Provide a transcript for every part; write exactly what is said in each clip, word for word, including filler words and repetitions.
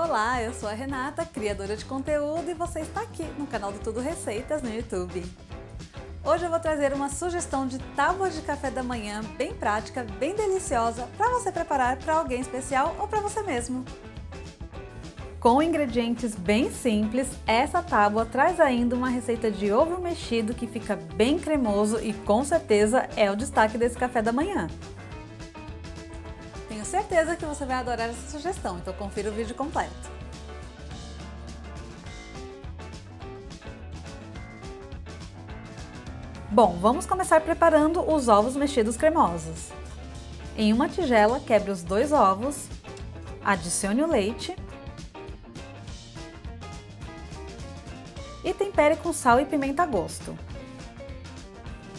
Olá, eu sou a Renata, criadora de conteúdo, e você está aqui no canal do Tudo Receitas no YouTube. Hoje eu vou trazer uma sugestão de tábua de café da manhã bem prática, bem deliciosa, para você preparar para alguém especial ou para você mesmo. Com ingredientes bem simples, essa tábua traz ainda uma receita de ovo mexido que fica bem cremoso e com certeza é o destaque desse café da manhã. Tenho certeza que você vai adorar essa sugestão, então confira o vídeo completo. Bom, vamos começar preparando os ovos mexidos cremosos. Em uma tigela, quebre os dois ovos, adicione o leite e tempere com sal e pimenta a gosto.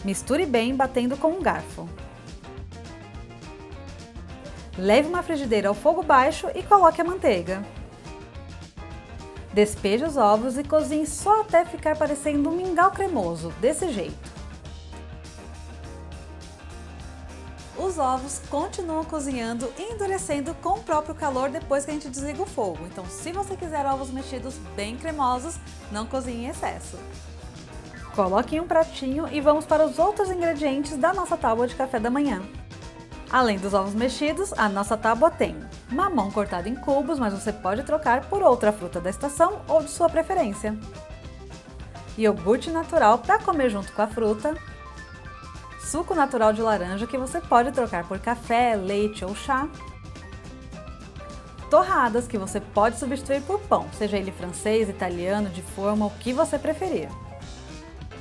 Misture bem, batendo com um garfo. Leve uma frigideira ao fogo baixo e coloque a manteiga. Despeje os ovos e cozinhe só até ficar parecendo um mingau cremoso, desse jeito. Os ovos continuam cozinhando e endurecendo com o próprio calor depois que a gente desliga o fogo. Então, se você quiser ovos mexidos bem cremosos, não cozinhe em excesso. Coloque em um pratinho e vamos para os outros ingredientes da nossa tábua de café da manhã. Além dos ovos mexidos, a nossa tábua tem mamão cortado em cubos, mas você pode trocar por outra fruta da estação ou de sua preferência. Iogurte natural para comer junto com a fruta. Suco natural de laranja que você pode trocar por café, leite ou chá. Torradas que você pode substituir por pão, seja ele francês, italiano, de forma, o que você preferir.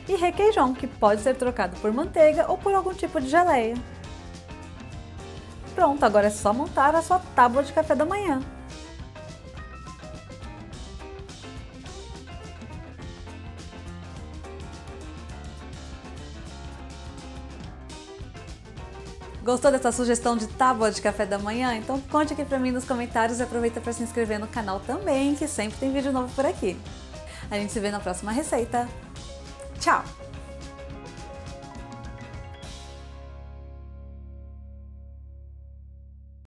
E requeijão que pode ser trocado por manteiga ou por algum tipo de geleia. Pronto, agora é só montar a sua tábua de café da manhã. Gostou dessa sugestão de tábua de café da manhã? Então conte aqui pra mim nos comentários e aproveita para se inscrever no canal também, que sempre tem vídeo novo por aqui. A gente se vê na próxima receita. Tchau!